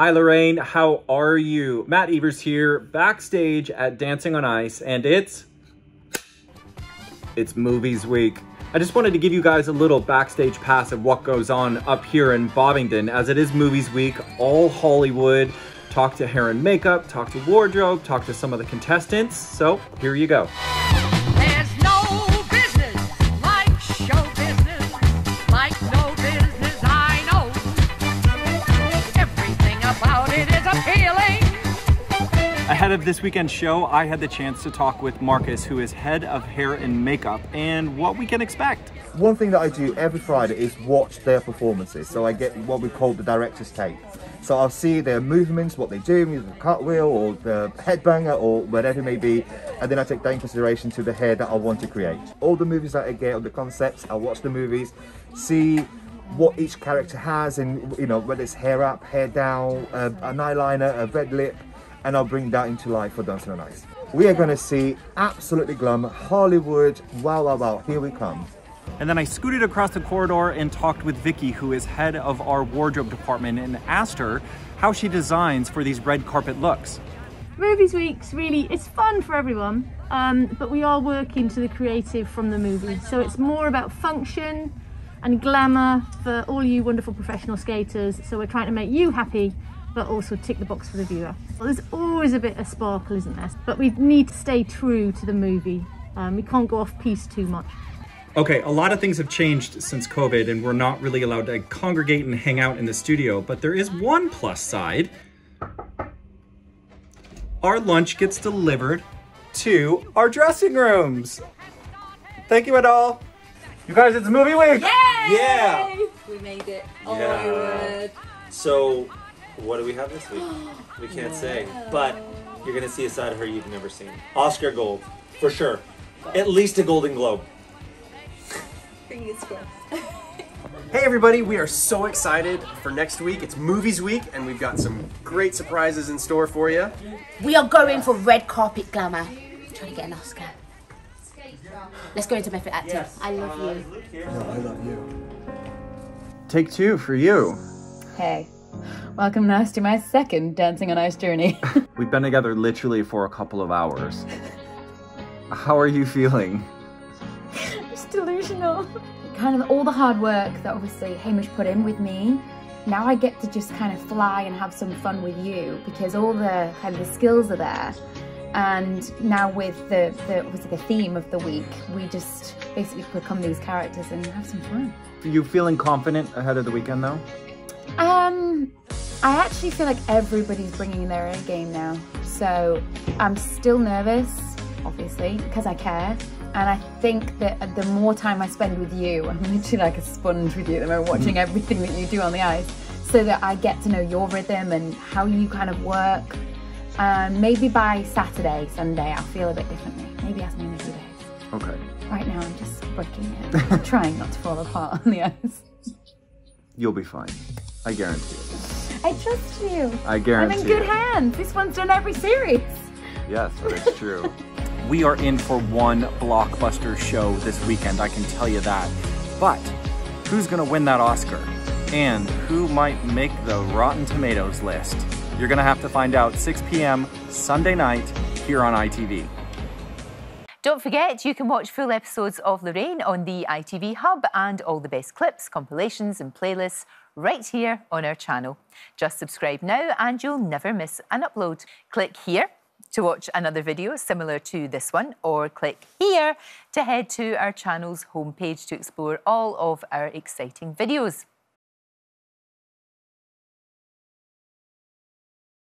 Hi Lorraine, how are you? Matt Evers here, backstage at Dancing on Ice, and it's Movies Week. I just wanted to give you guys a little backstage pass of what goes on up here in Bobbingdon, as it is Movies Week, all Hollywood. Talk to hair and makeup, talk to wardrobe, talk to some of the contestants, so here you go. Ahead of this weekend's show, I had the chance to talk with Marcus, who is head of hair and makeup, and what we can expect. One thing that I do every Friday is watch their performances. So I get what we call the director's tape. So I'll see their movements, what they do, the cartwheel or the headbanger or whatever it may be. And then I take that in consideration to the hair that I want to create. All the movies that I get, all the concepts, I watch the movies, see what each character has, and you know, whether it's hair up, hair down, an eyeliner, a red lip, and I'll bring that into life for Dancing on Ice. We are gonna see absolutely glum, Hollywood, wow, wow, wow, here we come. And then I scooted across the corridor and talked with Vicky, who is head of our wardrobe department, and asked her how she designs for these red carpet looks. Movies Week's really, it's fun for everyone, but we are working to the creative from the movie. So it's more about function and glamour for all you wonderful professional skaters. So we're trying to make you happy, but also tick the box for the viewer. Well, there's always a bit of sparkle, isn't there? But we need to stay true to the movie. We can't go off piece too much. Okay, a lot of things have changed since COVID and we're not really allowed to congregate and hang out in the studio, but there is one plus side. Our lunch gets delivered to our dressing rooms. Thank you, all. You guys, it's Movie Week! Yay! Yeah! We made it. Oh, yeah. My word. So, what do we have this week? We can't say, but you're gonna see a side of her you've never seen. Oscar gold, for sure. At least a Golden Globe. Fingers crossed. Hey everybody, we are so excited for next week. It's Movies Week and we've got some great surprises in store for you. We are going for red carpet glamour. I'm trying to get an Oscar. Let's go into method acting. Yes. I love you. No, I love you. Take two for you. Hey. Welcome now to my second Dancing on Ice journey. We've been together literally for a couple of hours. How are you feeling? It's delusional. Kind of all the hard work that obviously Hamish put in with me, now I get to just kind of fly and have some fun with you, because all the kind of the skills are there. And now with obviously the theme of the week, we just basically become these characters and have some fun. Are you feeling confident ahead of the weekend though? I actually feel like everybody's bringing their own game now. So I'm still nervous, obviously, because I care. And I think that the more time I spend with you, I'm literally like a sponge with you at the moment, watching everything that you do on the ice, so that I get to know your rhythm and how you kind of work. Maybe by Saturday, Sunday, I'll feel a bit differently. Maybe ask me in a few days. Okay. Right now, I'm just breaking it, trying not to fall apart on the ice. You'll be fine. I guarantee it. I trust you. I guarantee it. I'm in good hands. This one's done every series. Yes, that's true. We are in for one blockbuster show this weekend, I can tell you that. But who's going to win that Oscar? And who might make the Rotten Tomatoes list? You're going to have to find out 6 p.m. Sunday night here on ITV. Don't forget, you can watch full episodes of Lorraine on the ITV Hub and all the best clips, compilations and playlists right here on our channel. Just subscribe now and you'll never miss an upload. Click here to watch another video similar to this one, or click here to head to our channel's homepage to explore all of our exciting videos.